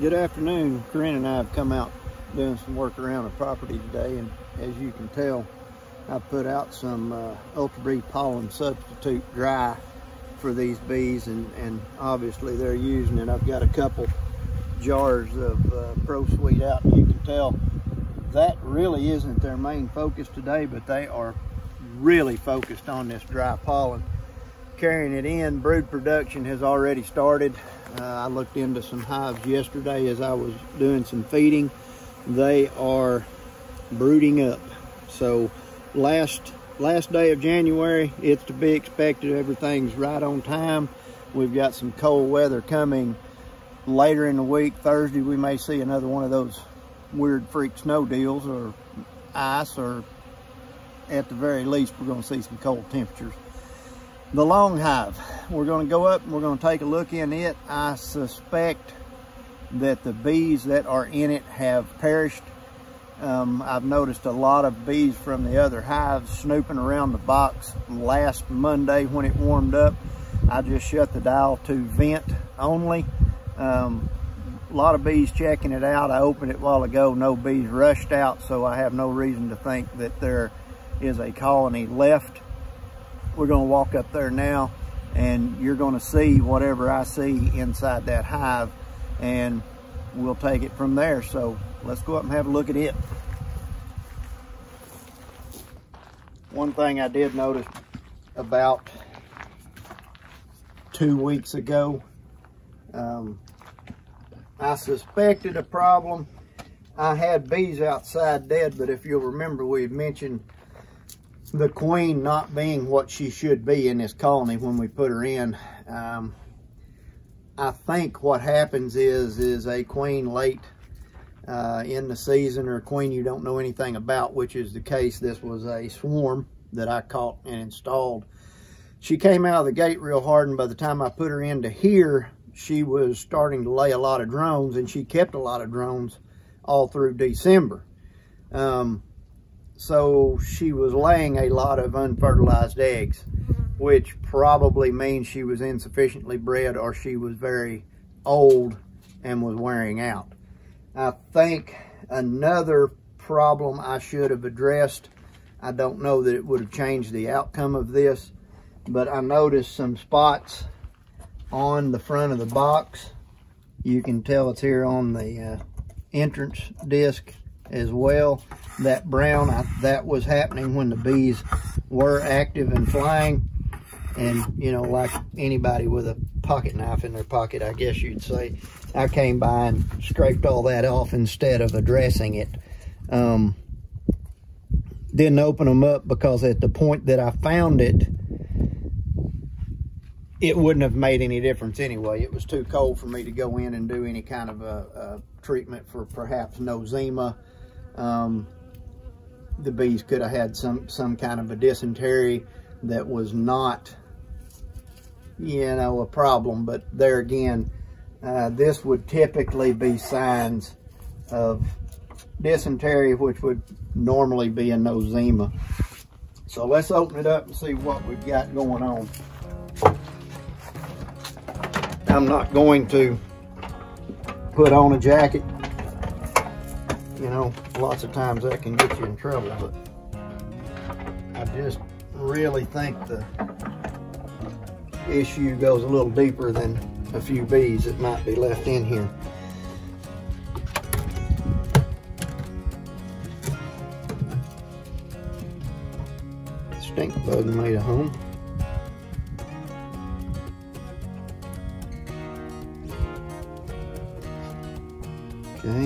Good afternoon. Corinne and I have come out doing some work around the property today, and as you can tell, I put out some Ultra-Bee pollen substitute dry for these bees, and obviously they're using it. I've got a couple jars of Pro Sweet out, and you can tell that really isn't their main focus today, but they are really focused on this dry pollen. Carrying it in, brood production has already started. I looked into some hives yesterday as I was doing some feeding. They are brooding up. So last day of January, it's to be expected. Everything's right on time. We've got some cold weather coming later in the week. Thursday, we may see another one of those weird freak snow deals or ice, or at the very least, we're gonna see some cold temperatures. The long hive, we're gonna go up and we're gonna take a look in it. I suspect that the bees that are in it have perished. I've noticed a lot of bees from the other hives snooping around the box. Last Monday when it warmed up, I just shut the dial to vent only. A lot of bees checking it out. I opened it a while ago, no bees rushed out, so I have no reason to think that there is a colony left. We're gonna walk up there now, and you're gonna see whatever I see inside that hive, and we'll take it from there. So let's go up and have a look at it. One thing I did notice about 2 weeks ago, I suspected a problem. I had bees outside dead, but if you'll remember, we had mentioned the queen not being what she should be in this colony when we put her in. I think what happens is a queen late in the season, or a queen you don't know anything about, which is the case. This was a swarm that I caught and installed. She came out of the gate real hard, and by the time I put her into here, she was starting to lay a lot of drones, and she kept a lot of drones all through December. So she was laying a lot of unfertilized eggs, which probably means she was insufficiently bred, or she was very old and was wearing out. I think another problem I should have addressed, I don't know that it would have changed the outcome of this, but I noticed some spots on the front of the box. You can tell it's here on the entrance disc as well. That brown, that was happening when the bees were active and flying, and you know, like anybody with a pocket knife in their pocket, I guess you'd say, I came by and scraped all that off instead of addressing it. Didn't open them up because at the point that I found it, it wouldn't have made any difference anyway. It was too cold for me to go in and do any kind of a treatment for perhaps nosemia. The bees could have had some kind of a dysentery that was not, you know, a problem. But there again, this would typically be signs of dysentery, which would normally be a nosemia. So let's open it up and see what we've got going on. I'm not going to put on a jacket. You know, lots of times that can get you in trouble, but I just really think the issue goes a little deeper than a few bees that might be left in here. Stink bug made a home. Okay.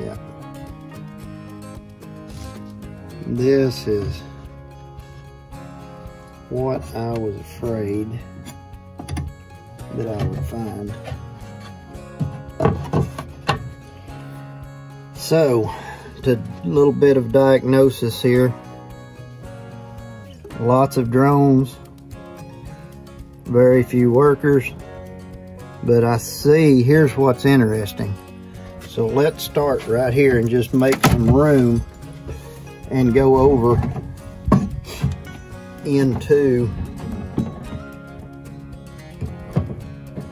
Yeah. This is what I was afraid that I would find. So, a little bit of diagnosis here. Lots of drones, very few workers, but I see, here's what's interesting. So let's start right here and just make some room and go over into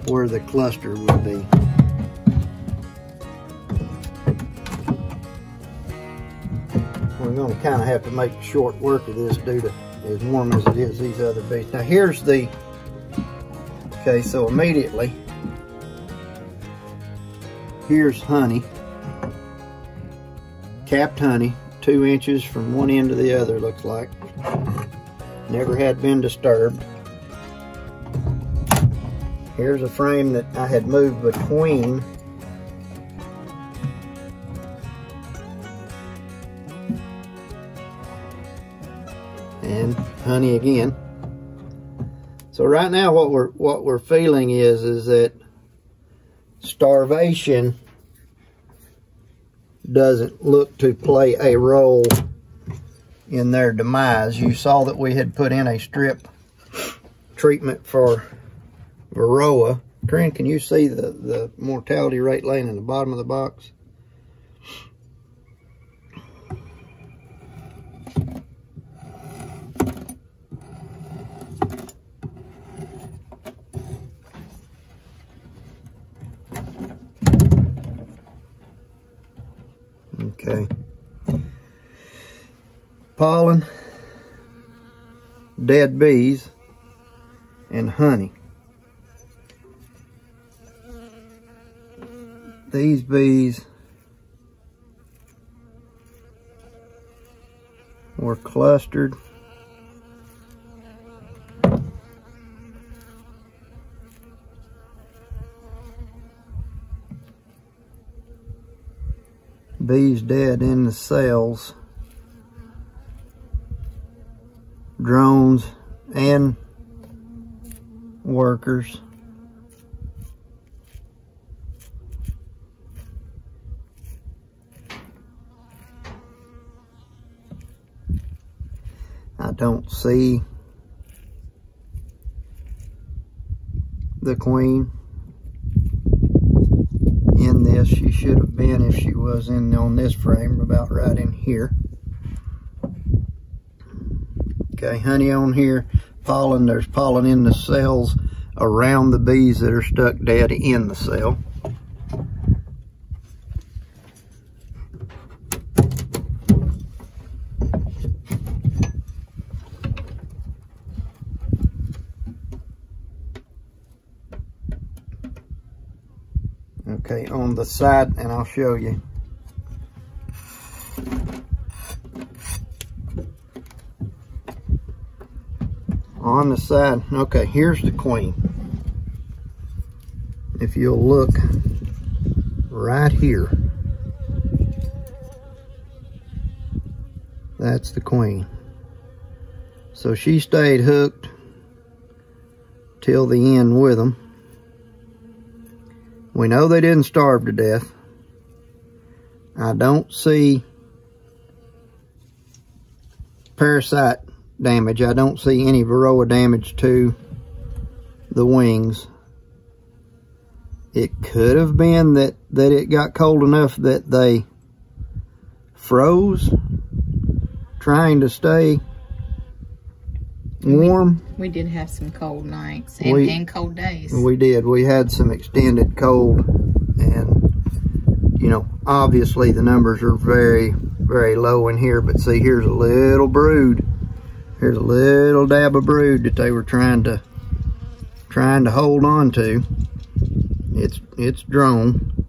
where the cluster would be. We're going to kind of have to make short work of this due to as warm as it is these other bees. Now here's the, okay, so immediately, here's honey, capped honey, 2 inches from one end to the other, looks like. Never had been disturbed. Here's a frame that I had moved between and honey again. So right now what we're feeling is that starvation doesn't look to play a role in their demise. You saw that we had put in a strip treatment for Varroa. Corinne, can you see the mortality rate laying in the bottom of the box? Okay. Pollen, dead bees, and honey. These bees were clustered bees dead in the cells, drones and workers. I don't see the queen in this. She should have been, if she was in on this frame, about right in here. Okay, honey on here, pollen, there's pollen in the cells around the bees that are stuck dead in the cell. Okay, on the side, and I'll show you. On the side, okay, here's the queen. If you'll look right here, that's the queen. So she stayed hooked till the end with them. We know they didn't starve to death. I don't see parasite damage. I don't see any Varroa damage to the wings. It could have been that it got cold enough that they froze, trying to stay warm. We did have some cold nights and cold days. We did. We had some extended cold, and you know, obviously the numbers are very, very low in here, but see, here's a little brood. Here's a little dab of brood that they were trying to hold on to. It's drone.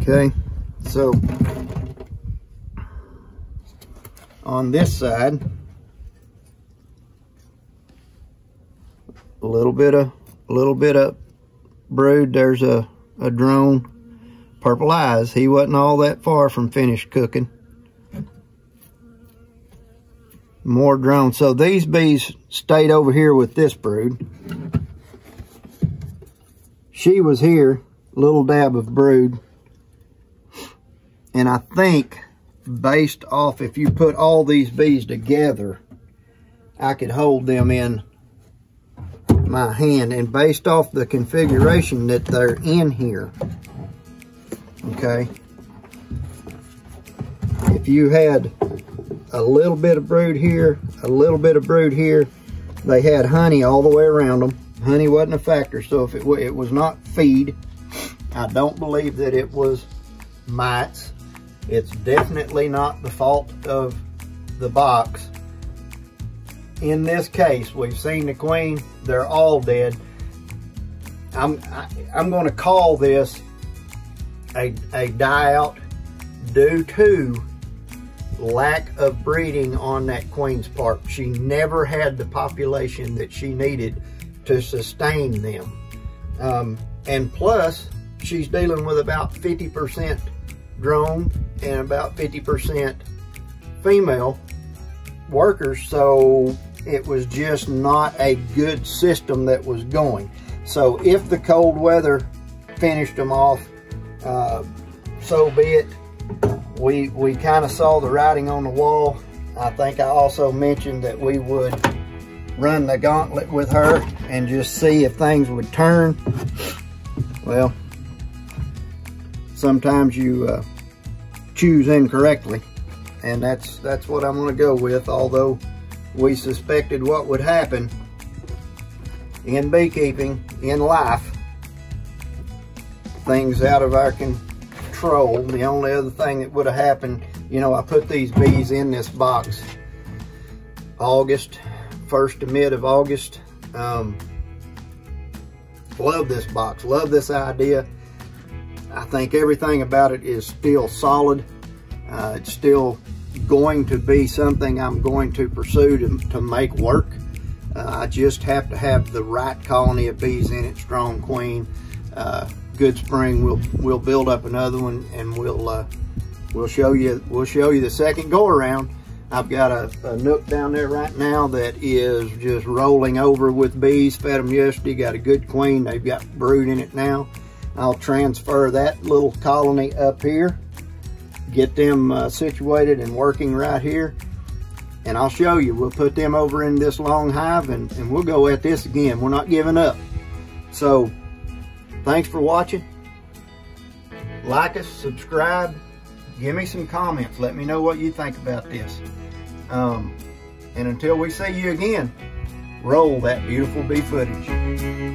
Okay, so on this side, a little bit of brood. There's a drone, purple eyes. He wasn't all that far from finished cooking. More drones. So these bees stayed over here with this brood. She was here, little dab of brood. And I think, based off, if you put all these bees together, I could hold them in my hand, and based off the configuration that they're in here, okay? If you had a little bit of brood here, a little bit of brood here, they had honey all the way around them. Honey wasn't a factor, so if it was not feed, I don't believe that it was mites. It's definitely not the fault of the box. In this case, we've seen the queen, they're all dead. I'm going to call this a die out due to lack of breeding on that queen's part. She never had the population that she needed to sustain them. And plus, she's dealing with about 50% drone and about 50% female workers, so it was just not a good system that was going. So if the cold weather finished them off, so be it. We kind of saw the writing on the wall. I think I also mentioned that we would run the gauntlet with her and just see if things would turn. Well, sometimes you choose incorrectly, and that's what I'm going to go with. Although we suspected what would happen in beekeeping, in life, things out of our control. The only other thing that would have happened, you know, I put these bees in this box August, 1st to mid of August. Love this box, love this idea. I think everything about it is still solid. It's still going to be something I'm going to pursue to make work. I just have to have the right colony of bees in it, strong queen. Good spring, we'll build up another one, and we'll show you the second go around. I've got a nook down there right now that is just rolling over with bees. Fed them yesterday, got a good queen. They've got brood in it now. I'll transfer that little colony up here, get them situated and working right here. And I'll show you, we'll put them over in this long hive, and we'll go at this again. We're not giving up. So thanks for watching. Like us, subscribe, give me some comments. Let me know what you think about this. And until we see you again, roll that beautiful bee footage.